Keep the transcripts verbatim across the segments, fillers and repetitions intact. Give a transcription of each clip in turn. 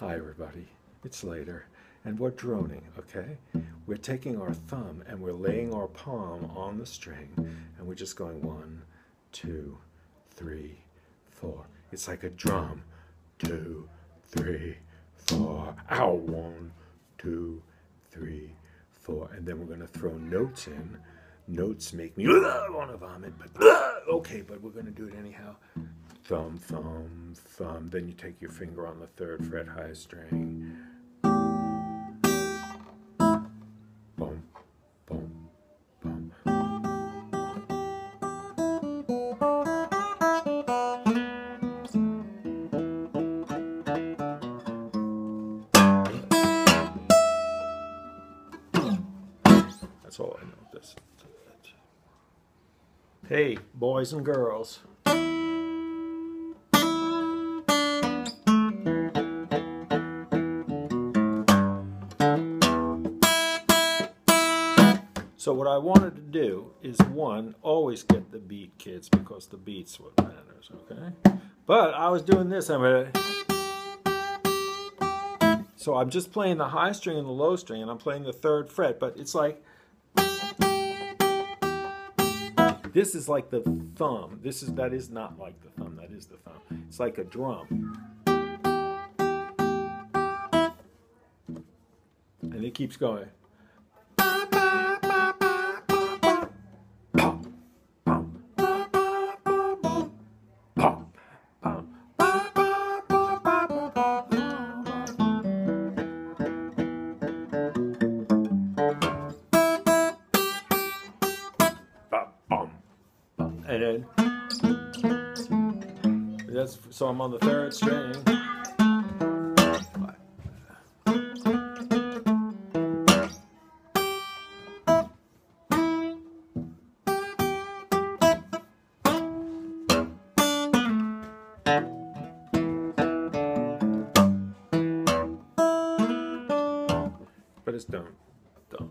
Hi everybody, it's later, and we're droning, okay? We're taking our thumb and we're laying our palm on the string, and we're just going one, two, three, four. It's like a drum. Two, three, four. Ow! One, two, three, four. And then we're going to throw notes in. Notes make me want to vomit, but okay, but we're going to do it anyhow. Thumb, thumb, thumb. Then you take your finger on the third fret high string. Boom, boom, boom. That's all I know of this. Hey, boys and girls. So what I wanted to do is, one, always get the beat, kids, because the beat's what matters, okay? But I was doing this, I'm gonna... So I'm just playing the high string and the low string, and I'm playing the third fret, but it's like... This is like the thumb. This is, that is not like the thumb, that is the thumb. It's like a drum. And it keeps going. And then, that's, so I'm on the third string. But it's done. Done.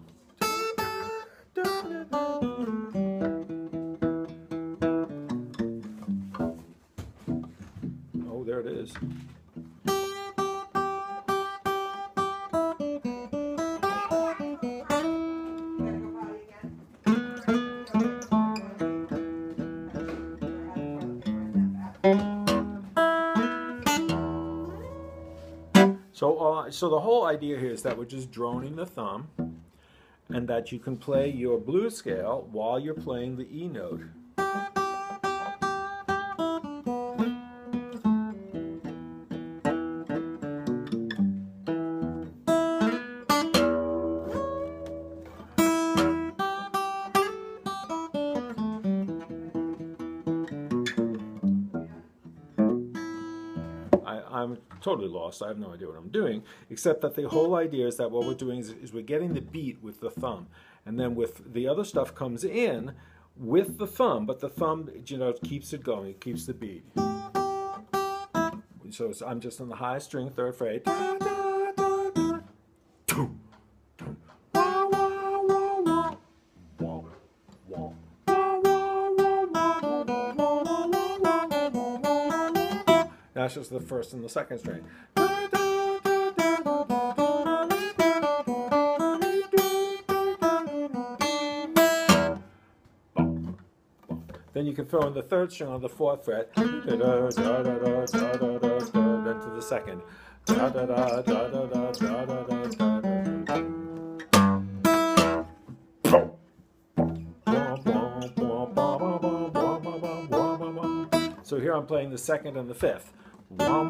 There it is. So, uh, so the whole idea here is that we're just droning the thumb, and that you can play your blues scale while you're playing the E note. I'm totally lost. I have no idea what I'm doing, except that the whole idea is that what we're doing is, is we're getting the beat with the thumb, and then with the other stuff comes in with the thumb, but the thumb, you know, keeps it going. It keeps the beat. So it's, I'm just on the high string, third fret. That's just the first and the second string. Then you can throw in the third string on the fourth fret, then to the second. So here I'm playing the second and the fifth. Now I'm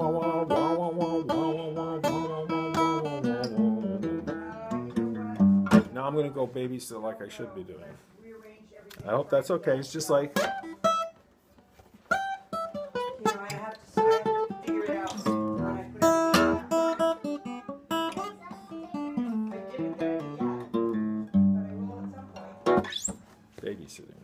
going to go baby still like I should be doing. I hope that's okay. It's just like... Babysitting.